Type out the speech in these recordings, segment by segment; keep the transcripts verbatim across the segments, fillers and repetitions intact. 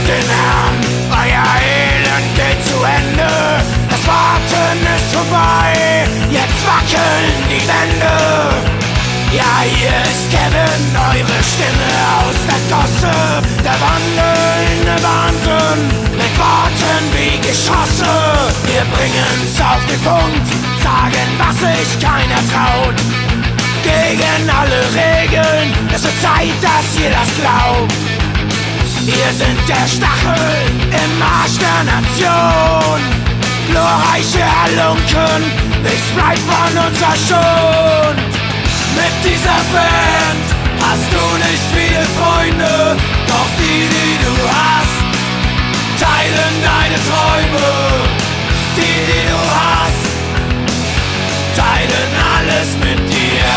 Den Herrn, euer Elend geht zu Ende. Das Warten ist vorbei, jetzt wackeln die Wände. Ja, hier ist Kevin, eure Stimme aus der Gosse. Der wandelnde Wahnsinn, mit Worten wie Geschosse. Wir bringen's auf den Punkt, sagen, was sich keiner traut. Gegen alle Regeln, es wird Zeit, dass ihr das glaubt. Wir sind der Stachel im Arsch der Nation. Glorreiche Halunken, nichts bleibt von uns verschont. Mit dieser Band hast du nicht viele Freunde, doch die, die du hast, teilen deine Träume. Die, die du hast, teilen alles mit dir.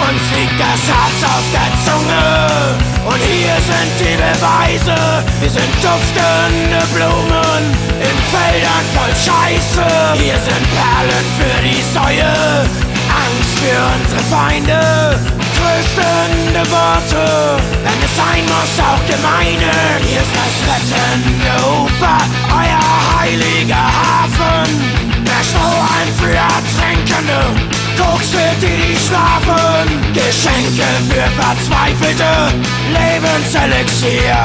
Uns liegt das Herz auf der Zunge und hier sind die Beweise. Wir sind duftende Blumen in Feldern voll Scheiße. Hier sind Perlen für die Säue, Angst für unsere Feinde. Tröstende Worte, wenn es sein muss, auch gemeine. Hier ist das rettende Ufer, euer heiliger Hafen. Der Strohhalm für Ertrinkende, Koks für die, die schlafen. Geschenke für Verzweifelte, Lebenselixier.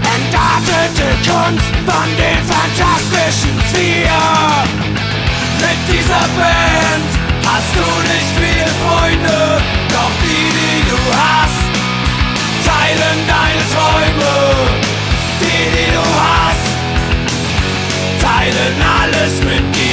Entartete Kunst von den Fantastischen Vier. Mit dieser Band hast du nicht viele Freunde, doch die, die du hast, teilen deine Träume. Die, die du hast, teilen alles mit dir.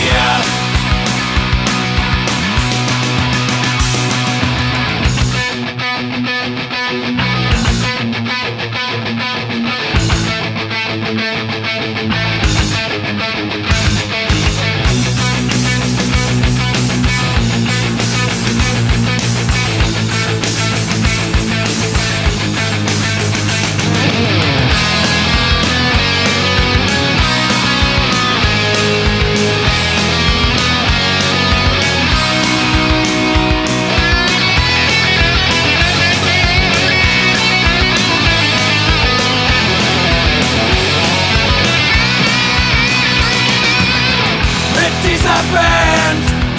Band,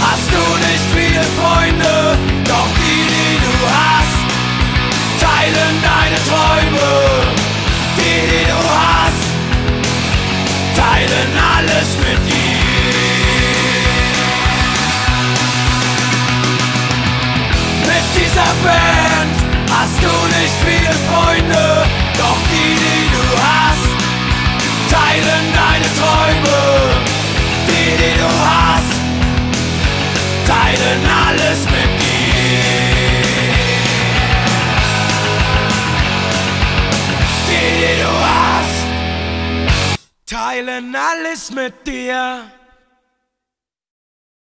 hast du nicht viele Freunde, doch die, die du hast, teilen deine Träume. Die, die du hast, teilen alles mit dir. Mit dieser Band hast du nicht viele Freunde, doch die, die du hast, teilen deine Träume. Die, die du hast, teilen alles mit dir. Die, die du hast, teilen alles mit dir.